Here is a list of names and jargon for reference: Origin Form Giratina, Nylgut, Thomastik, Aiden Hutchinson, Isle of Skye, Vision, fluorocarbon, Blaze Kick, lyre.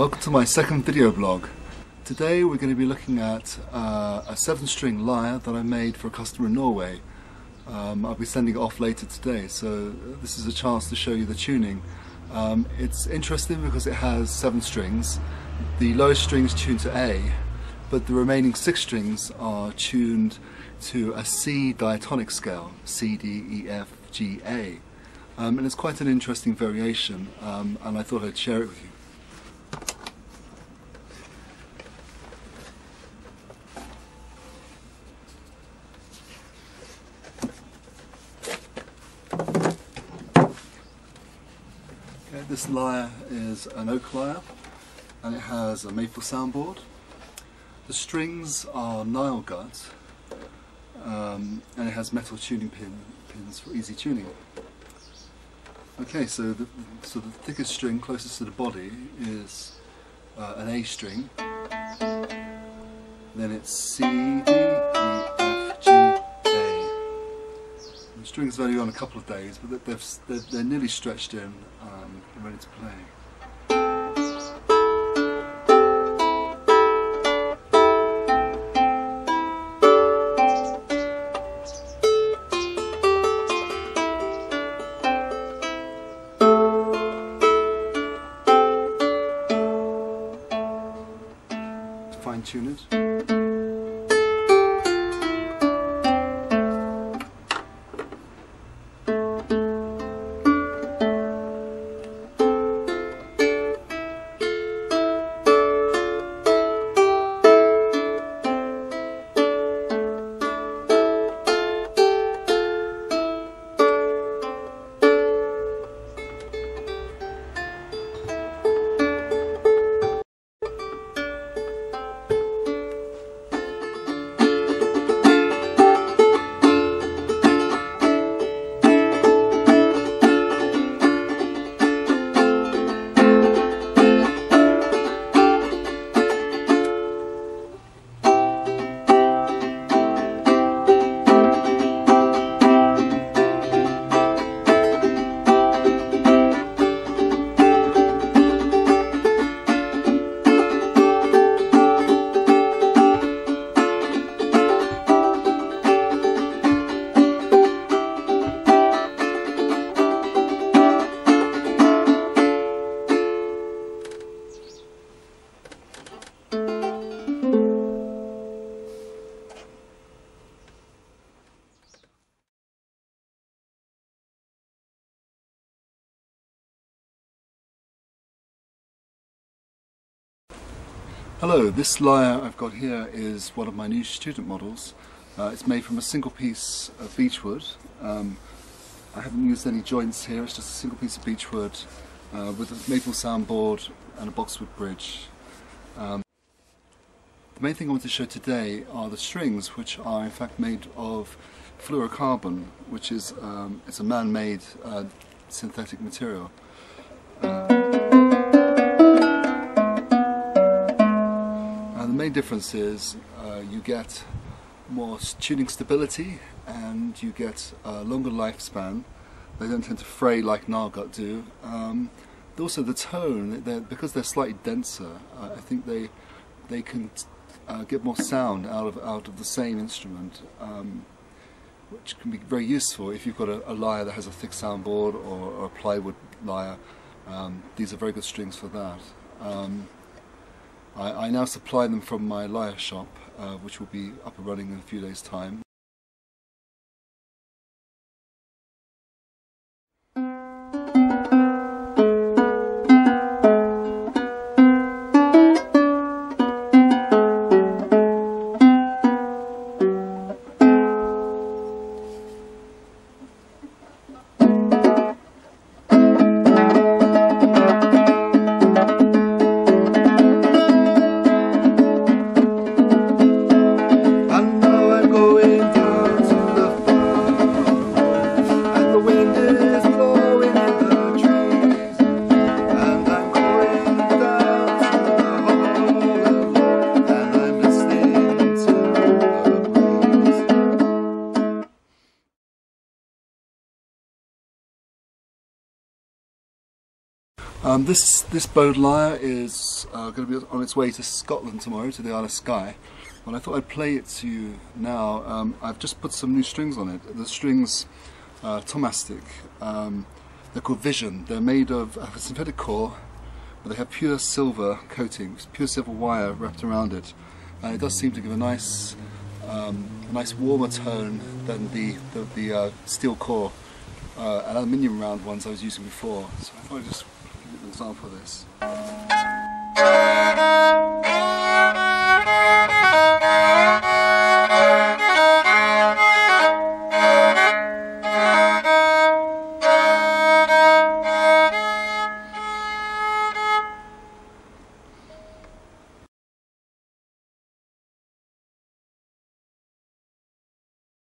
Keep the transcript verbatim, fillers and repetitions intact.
Welcome to my second video blog. Today we're going to be looking at uh, a seven string lyre that I made for a customer in Norway. Um, I'll be sending it off later today, so this is a chance to show you the tuning. Um, it's interesting because it has seven strings. The lowest strings tuned to A, but the remaining six strings are tuned to a C diatonic scale, C, D, E, F, G, A. Um, and it's quite an interesting variation, um, and I thought I'd share it with you. Okay, this lyre is an oak lyre, and it has a maple soundboard. The strings are Nylgut, um, and it has metal tuning pin, pins for easy tuning. Okay, so the, so the thickest string closest to the body is uh, an A string, then it's C, D, E, F, G, A. The strings have only gone a couple of days, but they've, they're, they're nearly stretched in and ready to play. Fine-tune it. Hello, this lyre I've got here is one of my new student models. Uh, it's made from a single piece of beechwood. Um, I haven't used any joints here, it's just a single piece of beechwood uh, with a maple soundboard and a boxwood bridge. Um, the main thing I want to show today are the strings, which are in fact made of fluorocarbon, which is um, it's a man-made uh, synthetic material. The main difference is uh, you get more tuning stability and you get a longer lifespan. They don't tend to fray like Nylgut do. Um, also the tone, they're, because they're slightly denser, uh, I think they they can uh, get more sound out of out of the same instrument, um, which can be very useful if you've got a, a lyre that has a thick soundboard or, or a plywood lyre. Um, these are very good strings for that. Um, I, I now supply them from my lyre shop, uh, which will be up and running in a few days' time. Going Um, this this bowed lyre is uh, going to be on its way to Scotland tomorrow, to the Isle of Skye. Well, I thought I'd play it to you now. Um, I've just put some new strings on it. The strings, uh, Thomastik, um, they're called Vision. They're made of a synthetic core, but they have pure silver coating, pure silver wire wrapped around it. And it does seem to give a nice, um, a nice warmer tone than the, the, the uh, steel core uh, and aluminium round ones I was using before. So I thought I'd just give you an example of this.